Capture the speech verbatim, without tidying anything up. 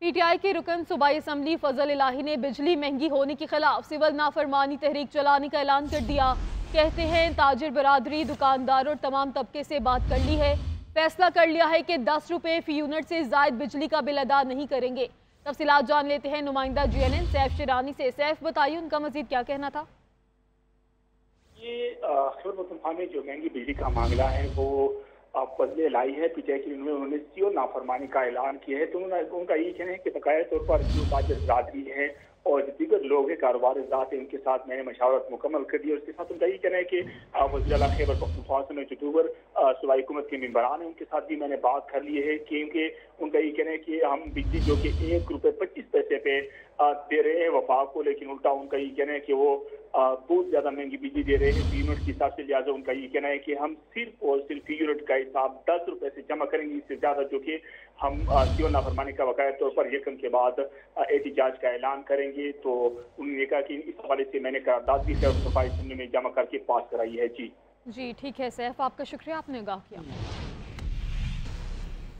PTI के रुकन सूबाई असम्बली फजल इलाही ने बिजली महंगी होने के खिलाफ सिविल नाफरमानी तहरीक चलाने का ऐलान कर दिया। कहते हैं ताजिर बरादरी, दुकानदार और तमाम तबके से बात कर ली है, फैसला कर लिया है कि दस रुपये फी यूनिट से जायद बिजली का बिल अदा नहीं करेंगे। तफसीलात जान लेते हैं नुमाइंदा G N N Saif Shirani से। सैफ, बताइए उनका मजीद क्या कहना था। ये ख़ैबर पख़्तूनख़्वा में जो महंगी बिजली का मामला है वो फजल लाई है। पीटीआई की उन्होंने सिविल नाफरमानी का ऐलान किया है, तो उनका यही कहना है कि बकाया तौर पर जो ताजिर बरादरी है और दीगर लोग हैं, कारोबार ज़ात है, उनके साथ मैंने मशावरत मुकम्मल कर दी। और उसके साथ उनका यही कहना है कि वज़ीर-ए-आला ख़ैबर पख़्तूनख़्वा में जो दूसर सूबाई हुकूमत के मेंबरान हैं उनके साथ भी मैंने बात कर ली है, क्योंकि उनका ये कहना है कि हम बिजली जो कि एक रुपये पच्चीस पैसे पे दे रहे हैं वफाक को, लेकिन उल्टा उनका ये कहना है कि वो बहुत ज़्यादा महंगी बिजली दे रहे हैं फी यूनिट के हिसाब से। लिहाजा उनका ये कहना है कि हम सिर्फ और सिर्फ फी यूनिट का हिसाब दस रुपये से जमा करेंगे, इससे ज़्यादा जो कि हम सिविल नाफरमानी का बकाया तौर पर यकम के बाद एहतजाज का ऐलान करेंगे। तो उन्होंने कहा कि इस हवाले से मैंने करारदाद भी सफाई में जमा करके पास कराई है। जी जी ठीक है सैफ, आपका शुक्रिया, आपने आगाह किया।